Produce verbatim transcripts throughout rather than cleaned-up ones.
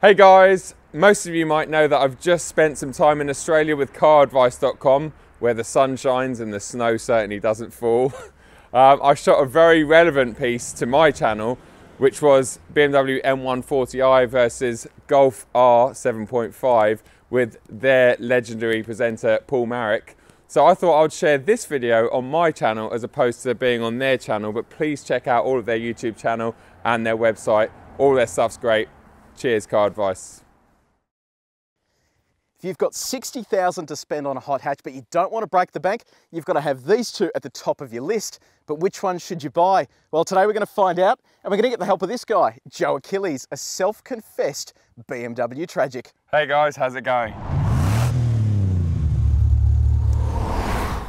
Hey guys, most of you might know that I've just spent some time in Australia with car advice dot com, where the sun shines and the snow certainly doesn't fall. um, I shot a very relevant piece to my channel, which was B M W M one forty i versus Golf R seven point five with their legendary presenter Paul Maric. So I thought I'd share this video on my channel as opposed to being on their channel, but please check out all of their YouTube channel and their website. All their stuff's great. Cheers, Car Advice. If you've got sixty thousand dollars to spend on a hot hatch, but you don't want to break the bank, you've got to have these two at the top of your list. But which one should you buy? Well, today we're going to find out, and we're going to get the help of this guy, Joe Achilles, a self-confessed B M W tragic. Hey guys, how's it going?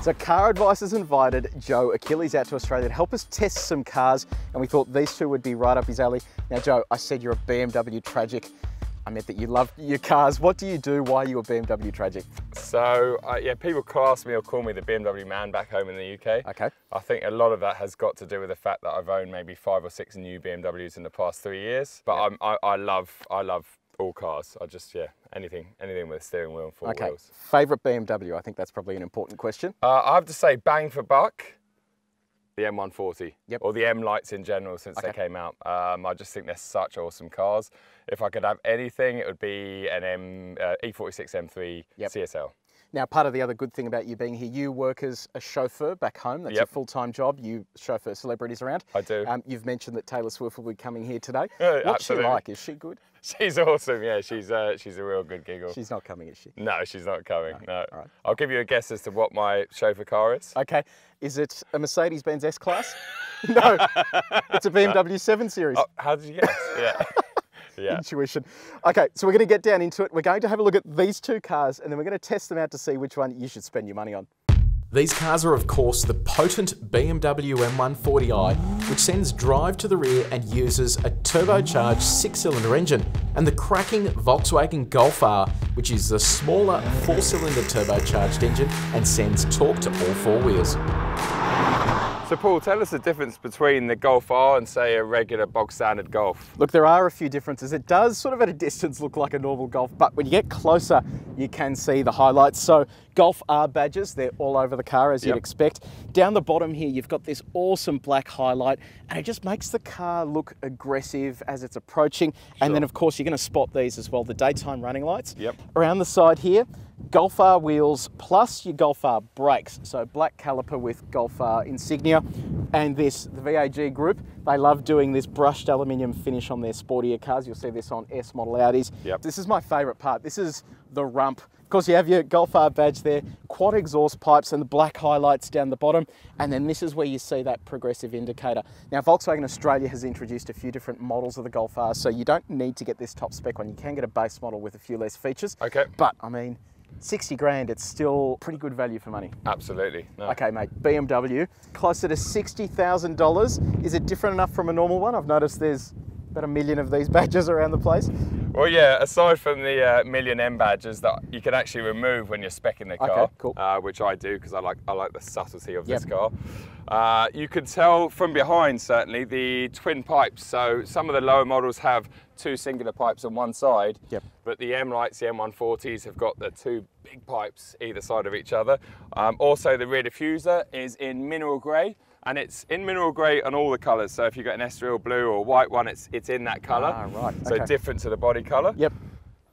So Car Advice has invited Joe Achilles out to Australia to help us test some cars, and we thought these two would be right up his alley. Now Joe, I said you're a B M W tragic. I meant that you love your cars. What do you do? Why are you a B M W tragic? So uh, yeah, people class me or call me the B M W man back home in the U K. Okay. I think a lot of that has got to do with the fact that I've owned maybe five or six new B M Ws in the past three years. But yep. I'm, I, I love, I love all cars. I just, yeah, anything, anything with a steering wheel and four okay. wheels. Favorite B M W? I think that's probably an important question. Uh, I have to say, bang for buck, the M one forty, yep. or the M lights in general since okay. they came out. Um, I just think they're such awesome cars. If I could have anything, it would be an M, uh, E forty-six M three yep. C S L. Now, part of the other good thing about you being here, you work as a chauffeur back home. That's yep. a full-time job. You chauffeur celebrities around. I do. Um, you've mentioned that Taylor Swift will be coming here today. Uh, What's absolutely. she like? Is she good? She's awesome, yeah. She's uh, she's a real good giggle. She's not coming, is she? No, she's not coming, no. no. All right. I'll give you a guess as to what my chauffeur car is. Okay. Is it a Mercedes-Benz S-Class? No. It's a B M W no. seven series. Oh, how did you guess? Yeah. Yeah. Intuition. Okay, so we're going to get down into it. We're going to have a look at these two cars and then we're going to test them out to see which one you should spend your money on. These cars are of course the potent B M W M one forty i, which sends drive to the rear and uses a turbocharged six-cylinder engine, and the cracking Volkswagen Golf R, which is the smaller four-cylinder turbocharged engine and sends torque to all four wheels. So Paul, tell us the difference between the Golf R and say a regular bog standard Golf. Look, there are a few differences. It does sort of at a distance look like a normal Golf, but when you get closer, you can see the highlights. So Golf R badges, they're all over the car as yep. you'd expect. Down the bottom here, you've got this awesome black highlight and it just makes the car look aggressive as it's approaching. Sure. And then of course, you're gonna spot these as well, the daytime running lights. Yep. Around the side here, Golf R wheels plus your Golf R brakes. So black caliper with Golf R insignia, and this, the V A G group, they love doing this brushed aluminium finish on their sportier cars. You'll see this on S model Audis. Yep. This is my favorite part. This is the rump. Of course, you have your Golf R badge there, quad exhaust pipes and the black highlights down the bottom. And then this is where you see that progressive indicator. Now, Volkswagen Australia has introduced a few different models of the Golf R, so you don't need to get this top spec one. You can get a base model with a few less features. Okay. But I mean, sixty grand, it's still pretty good value for money. Absolutely. No. Okay, mate, B M W, closer to sixty thousand dollars. Is it different enough from a normal one? I've noticed there's about a million of these badges around the place. Well, yeah, aside from the uh, million M badges that you can actually remove when you're speccing the car, okay, cool. uh, which I do because I like, I like the subtlety of yep. this car. Uh, you can tell from behind, certainly, the twin pipes. So some of the lower models have two singular pipes on one side, yep. but the M lights, the M one forties have got the two big pipes either side of each other. Um, also, the rear diffuser is in mineral grey, and it's in mineral grey on all the colours. So if you've got an estrial blue or white one, it's it's in that colour. Ah, right. So okay. different to the body colour. Yep.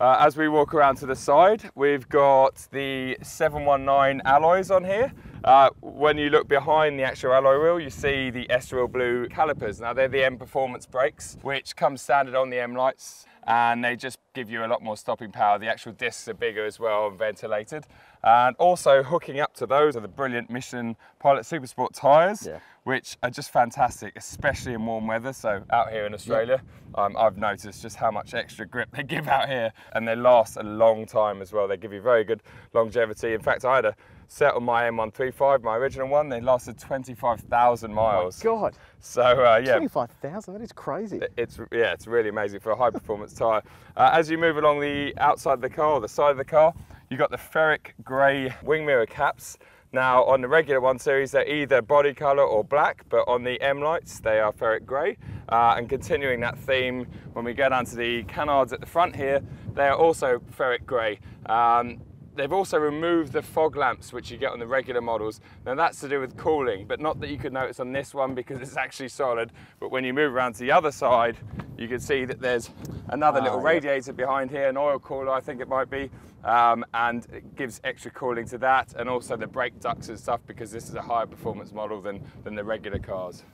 Uh, as we walk around to the side, we've got the seven one nine alloys on here. Uh, when you look behind the actual alloy wheel, you see the estrial blue calipers. Now they're the M Performance brakes, which come standard on the M lights, and they just give you a lot more stopping power. The actual discs are bigger as well and ventilated. And also hooking up to those are the brilliant Michelin Pilot Supersport tyres, yeah. which are just fantastic, especially in warm weather. So out here in Australia, yeah. um, I've noticed just how much extra grip they give out here, and they last a long time as well. They give you very good longevity. In fact, I had a set on my M one thirty-five, my original one, they lasted twenty-five thousand miles. Oh my God. So uh, yeah. twenty-five thousand, that is crazy. It's, yeah, it's really amazing for a high performance tyre. Uh, as you move along the outside of the car, or the side of the car, you've got the ferric grey wing mirror caps. Now on the regular one series they're either body colour or black, but on the M lights they are ferric grey. Uh, and continuing that theme, when we go down to the canards at the front here, they are also ferric grey. Um, They've also removed the fog lamps which you get on the regular models. Now that's to do with cooling, but not that you could notice on this one because it's actually solid. But when you move around to the other side, you can see that there's another oh, little radiator yeah. behind here, an oil cooler I think it might be, um, and it gives extra cooling to that, and also the brake ducts and stuff, because this is a higher performance model than, than the regular cars.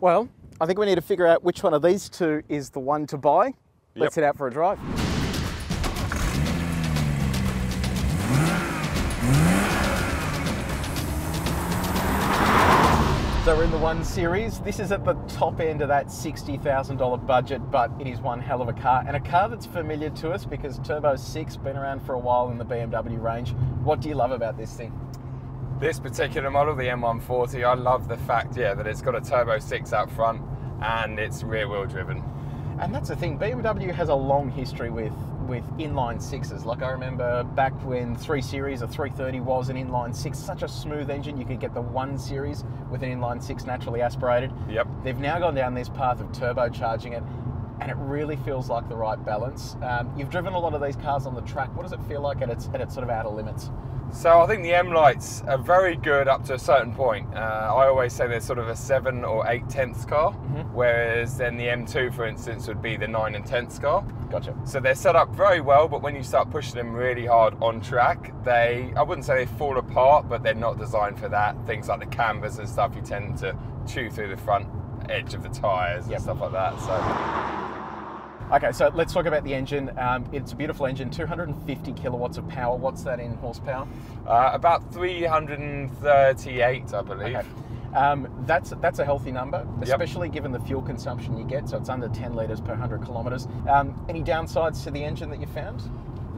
Well, I think we need to figure out which one of these two is the one to buy. Yep. Let's head out for a drive. So we're in the one series. This is at the top end of that sixty thousand dollar budget, but it is one hell of a car, and a car that's familiar to us because Turbo six, been around for a while in the B M W range. What do you love about this thing? This particular model, the M one forty, I love the fact, yeah, that it's got a Turbo six out front and it's rear wheel driven. And that's the thing, B M W has a long history with with inline sixes. Like I remember back when three series or three thirty was an inline six, such a smooth engine. You could get the one series with an inline six naturally aspirated. Yep. They've now gone down this path of turbocharging it, and it really feels like the right balance. Um, you've driven a lot of these cars on the track. What does it feel like at its, at its sort of outer limits? So I think the M lights are very good up to a certain point. Uh, I always say they're sort of a seven or eight tenths car, mm-hmm. whereas then the M two, for instance, would be the nine and tenths car. Gotcha. So they're set up very well, but when you start pushing them really hard on track, they, I wouldn't say they fall apart, but they're not designed for that. Things like the canvas and stuff, you tend to chew through the front edge of the tires yep. and stuff like that. So. Okay, so let's talk about the engine. Um, it's a beautiful engine, two hundred fifty kilowatts of power. What's that in horsepower? Uh, about three hundred thirty-eight, I believe. Okay. Um, that's, that's a healthy number, especially yep. given the fuel consumption you get, so it's under ten litres per one hundred kilometres. Um, any downsides to the engine that you found?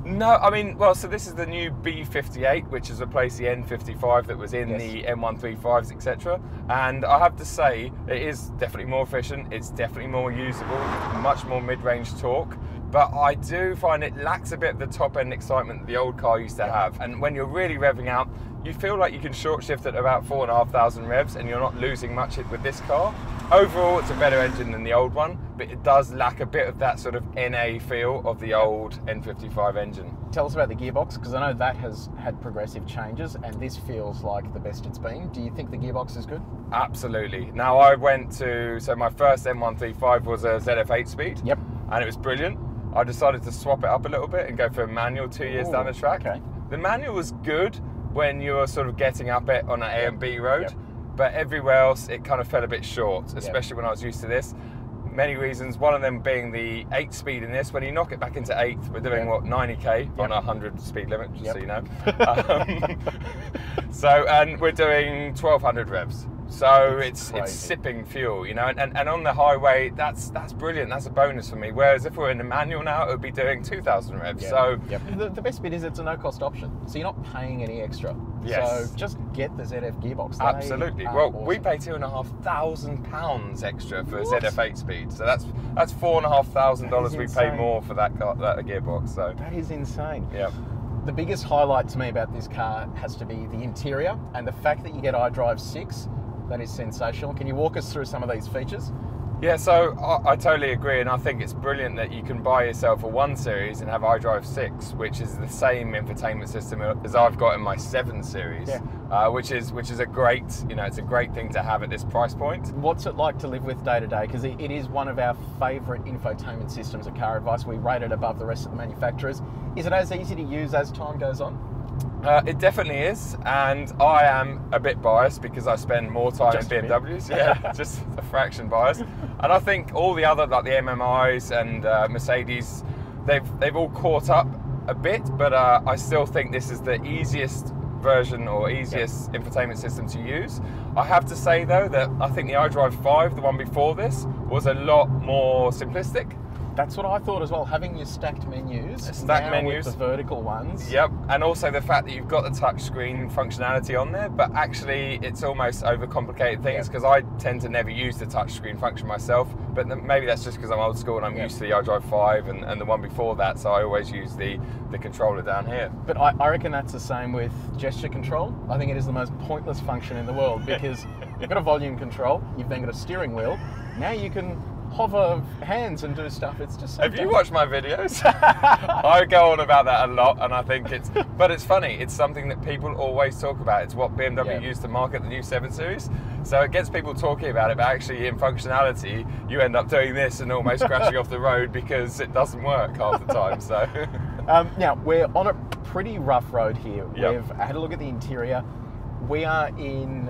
No, I mean, well, so this is the new B fifty-eight, which has replaced the N fifty-five that was in yes. the M one thirty-fives, et cetera. And I have to say, it is definitely more efficient, it's definitely more usable, much more mid-range torque. But I do find it lacks a bit of the top-end excitement that the old car used to have. And when you're really revving out, you feel like you can short shift at about four and a half thousand revs, and you're not losing much with this car. Overall, it's a better engine than the old one, but it does lack a bit of that sort of N A feel of the old N fifty-five engine. Tell us about the gearbox, because I know that has had progressive changes, and this feels like the best it's been. Do you think the gearbox is good? Absolutely. Now, I went to, so my first M one thirty-five was a Z F eight speed. Yep. And it was brilliant. I decided to swap it up a little bit and go for a manual two years Ooh, down the track. Okay. The manual was good when you were sort of getting up it on an A and B road, yep. but everywhere else it kind of fell a bit short, especially yep. when I was used to this. Many reasons, one of them being the eight speed in this. When you knock it back into eight, we're doing, yep. what, ninety K yep. on a one hundred speed limit, just yep. so you know. um, so, and we're doing twelve hundred revs. So it's it's, it's sipping fuel, you know, and, and, and on the highway, that's that's brilliant, that's a bonus for me. Whereas if we're in the manual now, it would be doing two thousand revs, yeah. so... Yep. The, the best bit is it's a no-cost option, so you're not paying any extra. Yes. So just get the Z F gearbox. They Absolutely. Well, awesome. We pay two and a half thousand pounds extra for what? a Z F eight speed, so that's that's four and a half thousand dollars we pay more for that, car, that gearbox, so... That is insane. Yeah. The biggest highlight to me about this car has to be the interior, and the fact that you get iDrive six, that is sensational. Can you walk us through some of these features? Yeah, so I, I totally agree, and I think it's brilliant that you can buy yourself a one series and have iDrive six, which is the same infotainment system as I've got in my seven series, yeah. uh, which is which is a great, you know, it's a great thing to have at this price point. What's it like to live with day to day? Because it, it is one of our favourite infotainment systems at Car Advice. We rate it above the rest of the manufacturers. Is it as easy to use as time goes on? Uh, it definitely is, and I am a bit biased because I spend more time just in B M Ws, yeah, just a fraction biased. And I think all the other, like the M M Is and uh, Mercedes, they've, they've all caught up a bit, but uh, I still think this is the easiest version or easiest yeah. infotainment system to use. I have to say though that I think the iDrive five, the one before this, was a lot more simplistic. That's what I thought as well, having your stacked menus, stacked menus with the vertical ones. Yep, and also the fact that you've got the touch screen functionality on there, but actually it's almost overcomplicated things because yep. I tend to never use the touch screen function myself, but maybe that's just because I'm old school and I'm yep. used to the iDrive five and, and the one before that, so I always use the, the controller down here. But I, I reckon that's the same with gesture control. I think it is the most pointless function in the world because you've got a volume control, you've then got a steering wheel, now you can hover hands and do stuff. It's just so have different. You watched my videos? I go on about that a lot, and I think it's, but it's funny, it's something that people always talk about. It's what B M W yeah. used to market the new seven series, so it gets people talking about it, but actually in functionality you end up doing this and almost crashing off the road because it doesn't work half the time. So um, now we're on a pretty rough road here. Yep. We've had a look at the interior. We are in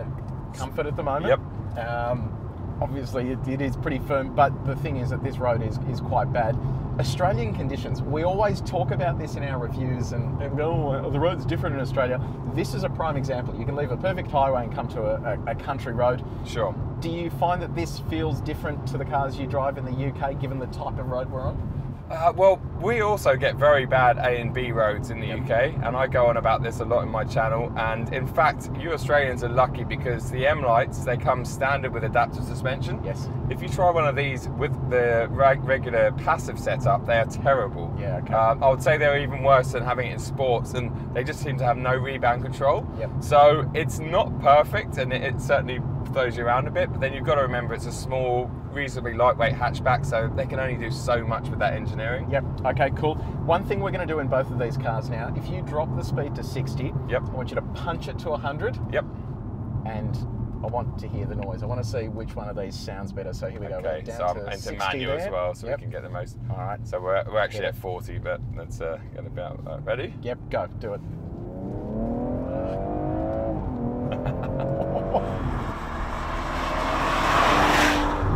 comfort at the moment. Yep. um, Obviously, it, it is pretty firm, but the thing is that this road is, is quite bad. Australian conditions, we always talk about this in our reviews and, and go, oh, the road's different in Australia. This is a prime example. You can leave a perfect highway and come to a, a, a country road. Sure. Do you find that this feels different to the cars you drive in the U K, given the type of road we're on? Uh, well, we also get very bad A and B roads in the yep. U K, and I go on about this a lot in my channel. And in fact, you Australians are lucky because the M lights, they come standard with adaptive suspension. Yes. If you try one of these with the regular passive setup, they are terrible. Yeah. Okay. Um, I would say they're even worse than having it in sports, and they just seem to have no rebound control. Yep. So it's not perfect, and it, it certainly throws you around a bit. But then you've got to remember it's a small, reasonably lightweight hatchback, so they can only do so much with that engineering. Yep. Okay, cool. One thing we're going to do in both of these cars now, if you drop the speed to sixty, yep. I want you to punch it to one hundred. Yep. And I want to hear the noise. I want to see which one of these sounds better. So here we okay, go. Okay, so I'm into manual there. As well, so yep. we can get the most. All right. So we're, we're actually yeah. at forty, but that's uh, going to be out. Uh, ready? Yep, go. Do it.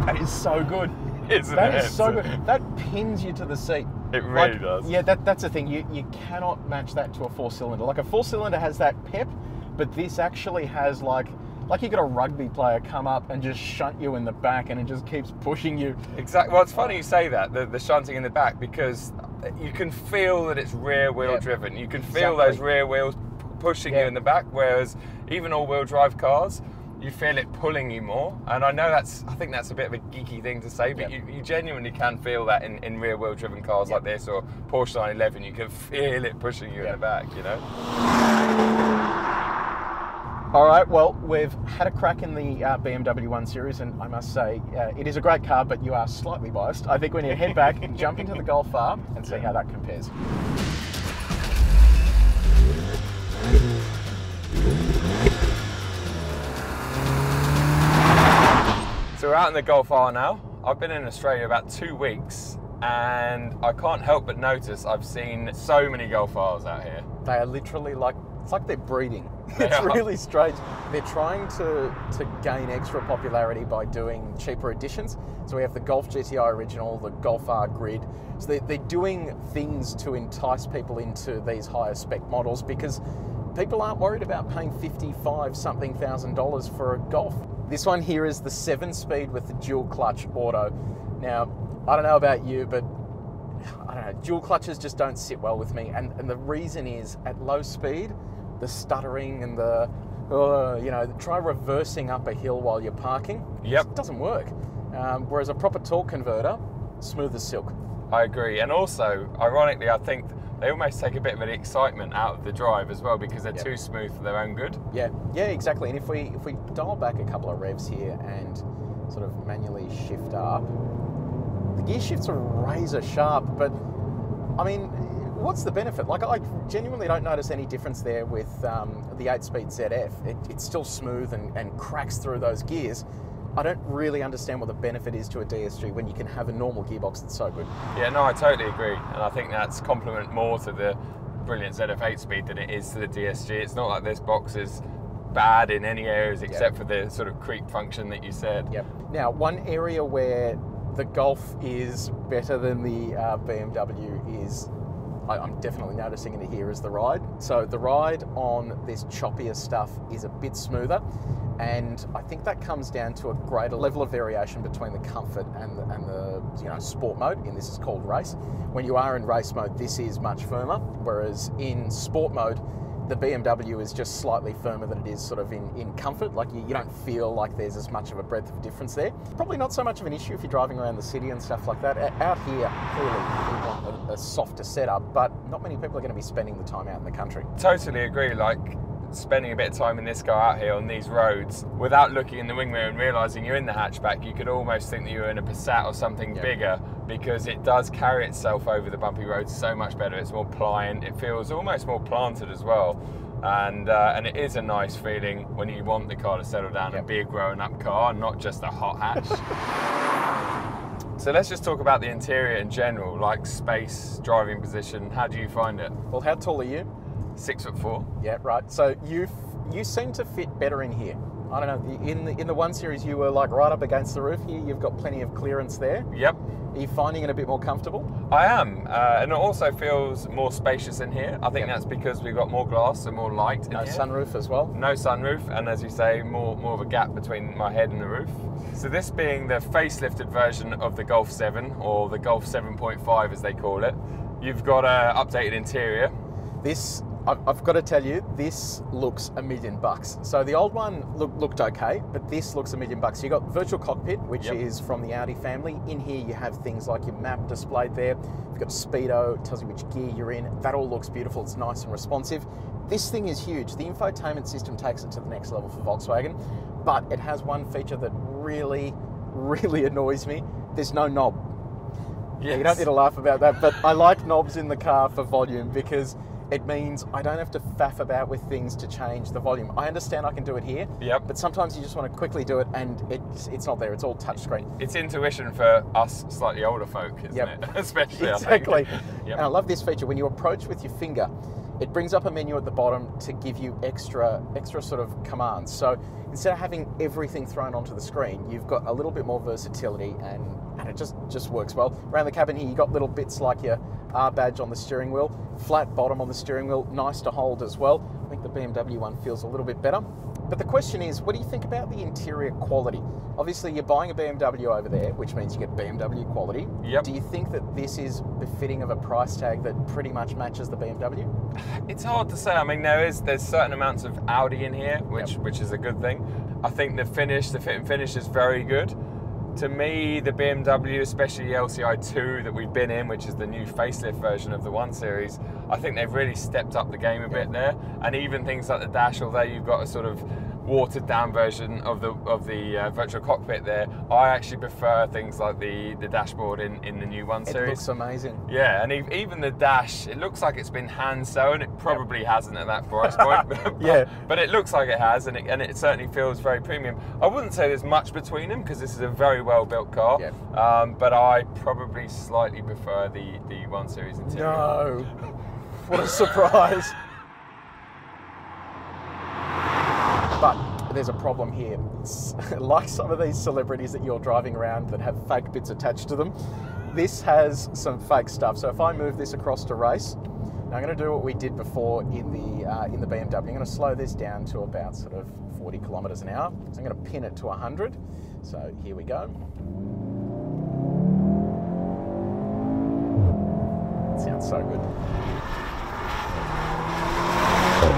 That is so good. Isn't that it? Is so good. That pins you to the seat. It really like, does. Yeah, that, that's the thing. You, you cannot match that to a four-cylinder. Like a four-cylinder has that pep, but this actually has like, like you got a rugby player come up and just shunt you in the back and it just keeps pushing you. Exactly. Well, it's funny you say that, the, the shunting in the back, because you can feel that it's rear wheel yeah, driven. You can feel exactly. those rear wheels pushing yeah. you in the back, whereas even all-wheel drive cars, you feel it pulling you more, and I know that's, I think that's a bit of a geeky thing to say, but yep. you, you genuinely can feel that in, in rear wheel driven cars yep. like this, or Porsche nine eleven, you can feel it pushing you yep. in the back, you know? All right, well, we've had a crack in the uh, B M W one series, and I must say, uh, it is a great car, but you are slightly biased. I think when you head back, jump into the Golf R and see how that compares. So we're out in the Golf R now. I've been in Australia about two weeks and I can't help but notice I've seen so many Golf Rs out here. They are literally like, it's like they're breeding. They it's are. Really strange. They're trying to, to gain extra popularity by doing cheaper editions. So we have the Golf G T I Original, the Golf R Grid. So they're, they're doing things to entice people into these higher spec models because people aren't worried about paying fifty-five something thousand dollars for a Golf. This one here is the seven speed with the dual clutch auto. Now, I don't know about you, but I don't know, dual clutches just don't sit well with me. And, and the reason is, at low speed, the stuttering and the, uh, you know, try reversing up a hill while you're parking. Yep. It doesn't work. Um, whereas a proper torque converter, smooth as silk. I agree. And also, ironically, I think they almost take a bit of the excitement out of the drive as well because they're yep. too smooth for their own good. Yeah, yeah, exactly. And if we if we dial back a couple of revs here and sort of manually shift up, the gear shifts are razor sharp. But I mean, what's the benefit? Like, I genuinely don't notice any difference there with um, the eight speed Z F. It, it's still smooth and, and cracks through those gears. I don't really understand what the benefit is to a D S G when you can have a normal gearbox that's so good. Yeah, no, I totally agree. And I think that's compliment more to the brilliant Z F eight speed than it is to the D S G. It's not like this box is bad in any areas except yep. for the sort of creep function that you said. Yep. Now, one area where the Golf is better than the uh, B M W is I'm definitely noticing it here is the ride. So the ride on this choppier stuff is a bit smoother, and I think that comes down to a greater level of variation between the comfort and the, and the you know sport mode. And this is called race. When you are in race mode, this is much firmer, whereas in sport mode, the B M W is just slightly firmer than it is sort of in, in comfort. Like you, you don't feel like there's as much of a breadth of difference there. Probably not so much of an issue if you're driving around the city and stuff like that. Out here, clearly, we want a, a softer setup, but not many people are going to be spending the time out in the country. Totally agree. Like spending a bit of time in this car out here on these roads without looking in the wing mirror and realising you're in the hatchback, you could almost think that you're in a Passat or something yep. bigger, because it does carry itself over the bumpy roads so much better. It's more pliant, it feels almost more planted as well, and uh, and it is a nice feeling when you want the car to settle down yep. and be a grown-up car, not just a hot hatch. So let's just talk about the interior in general, like space, driving position. How do you find it? Well, how tall are you? Six foot four. Yeah, right. So you you seem to fit better in here. I don't know. In the in the one series, you were like right up against the roof. Here, you've got plenty of clearance there. Yep. Are you finding it a bit more comfortable? I am, uh, and it also feels more spacious in here. I think yep. that's because we've got more glass and more light. In no here. Sunroof as well. No sunroof, and as you say, more more of a gap between my head and the roof. So this being the facelifted version of the Golf seven, or the Golf seven point five as they call it, you've got an updated interior. This. I've got to tell you, this looks a million bucks. So the old one look, looked okay, but this looks a million bucks. You've got virtual cockpit, which yep. is from the Audi family. In here you have things like your map displayed there. You've got speedo, tells you which gear you're in. That all looks beautiful. It's nice and responsive. This thing is huge. The infotainment system takes it to the next level for Volkswagen, but it has one feature that really, really annoys me. There's no knob. Yes. You don't need to laugh about that, but I like knobs in the car for volume, because it means I don't have to faff about with things to change the volume. I understand I can do it here, yep. but sometimes you just want to quickly do it, and it's, it's not there. It's all touchscreen. It's intuition for us slightly older folk, isn't yep. it? Especially, exactly. I think. Yep. And I love this feature. When you approach with your finger, it brings up a menu at the bottom to give you extra, extra sort of commands. So instead of having everything thrown onto the screen, you've got a little bit more versatility, and, and it just, just works well. Around the cabin here, you've got little bits like your R badge on the steering wheel, flat bottom on the steering wheel, nice to hold as well. I think the B M W one feels a little bit better. But the question is, what do you think about the interior quality? Obviously, you're buying a B M W over there, which means you get B M W quality. Yep. Do you think that this is befitting of a price tag that pretty much matches the B M W? It's hard to say. I mean, there is there's certain amounts of Audi in here, which yep. which is a good thing. I think the finish, the fit and finish is very good. To me, the B M W, especially the L C i two that we've been in, which is the new facelift version of the one series, I think they've really stepped up the game a bit there. And even things like the dash, although you've got a sort of watered down version of the of the uh, virtual cockpit there, I actually prefer things like the, the dashboard in, in the new one series. It looks amazing. Yeah, and even the dash, it looks like it's been hand sewn. It probably yep. hasn't at that price point. but, yeah. but it looks like it has, and it, and it certainly feels very premium. I wouldn't say there's much between them, because this is a very well built car, yep. um, but I probably slightly prefer the, the one series interior. No, what a surprise. But there's a problem here. Like some of these celebrities that you're driving around that have fake bits attached to them, this has some fake stuff. So if I move this across to race, now I'm going to do what we did before in the uh, in the B M W. I'm going to slow this down to about sort of forty kilometers an hour. So I'm going to pin it to one hundred. So here we go. That sounds so good.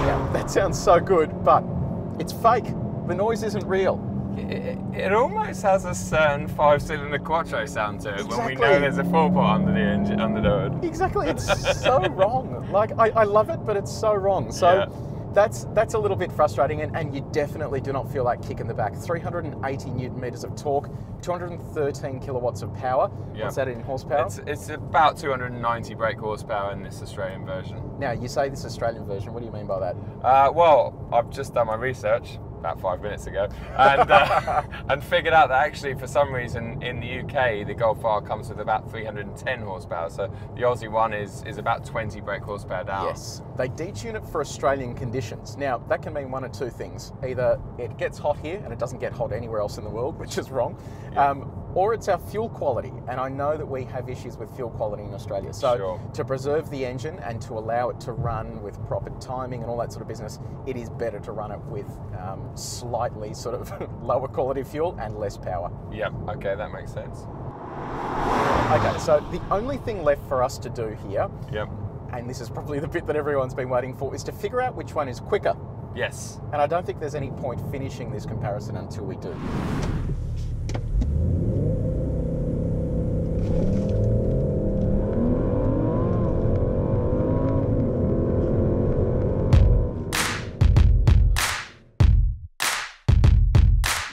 Yeah, that sounds so good, but it's fake. The noise isn't real. It, it almost has a certain five-cylinder Quattro sound to it, exactly. when we know there's a four-pot under the engine, under the hood. Exactly. It's so wrong. Like I, I love it, but it's so wrong. So yeah. that's that's a little bit frustrating, and, and you definitely do not feel like kicking the back. three hundred eighty newton meters of torque, two hundred thirteen kilowatts of power. Yep. What's that in horsepower? It's, it's about two hundred ninety brake horsepower in this Australian version. Now, you say this Australian version, what do you mean by that? Uh, well, I've just done my research about five minutes ago and, uh, and figured out that actually for some reason in the U K, the Golf R comes with about three hundred ten horsepower. So the Aussie one is, is about twenty brake horsepower down. Yes, they detune it for Australian conditions. Now, that can mean one of two things. Either it gets hot here and it doesn't get hot anywhere else in the world, which is wrong. Yeah. Um, or it's our fuel quality. And I know that we have issues with fuel quality in Australia. So sure. to preserve the engine and to allow it to run with proper timing and all that sort of business, it is better to run it with um, slightly sort of lower quality fuel and less power. Yeah, okay, that makes sense. Okay, so the only thing left for us to do here, yep. and this is probably the bit that everyone's been waiting for, is to figure out which one is quicker. Yes. And I don't think there's any point finishing this comparison until we do.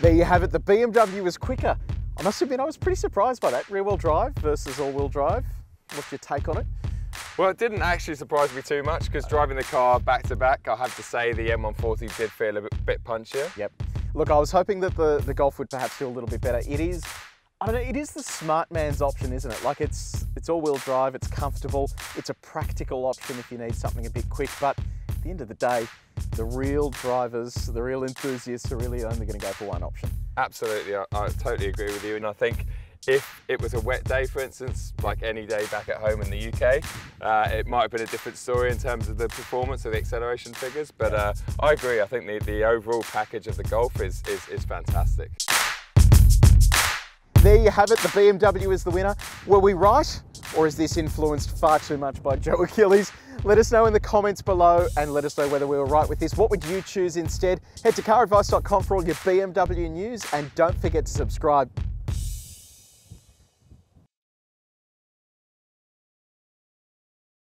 There you have it, the B M W is quicker. I must admit, I was pretty surprised by that. Rear-wheel drive versus all-wheel drive. What's your take on it? Well, it didn't actually surprise me too much because driving the car back-to-back, I have to say the M one forty did feel a bit, bit punchier. Yep. Look, I was hoping that the, the Golf would perhaps feel a little bit better. It is, I don't know, it is the smart man's option, isn't it? Like, it's, it's all-wheel drive, it's comfortable, it's a practical option if you need something a bit quick, but at the end of the day, the real drivers, the real enthusiasts are really only going to go for one option. Absolutely, I, I totally agree with you, and I think if it was a wet day, for instance, like any day back at home in the U K, uh, it might have been a different story in terms of the performance or the acceleration figures, but uh, I agree, I think the, the overall package of the Golf is, is, is fantastic. There you have it, the B M W is the winner. Were we right, or is this influenced far too much by Joe Achilles? Let us know in the comments below and let us know whether we were right with this. What would you choose instead? Head to car advice dot com for all your B M W news and don't forget to subscribe.